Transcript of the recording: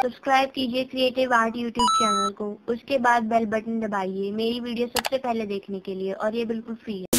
Subscribe कीजिए creative art YouTube channel को, उसके बाद बेल बटन दबाइए मेरी वीडियो सबसे पहले देखने के लिए, और ये बिल्कुल फ्री है।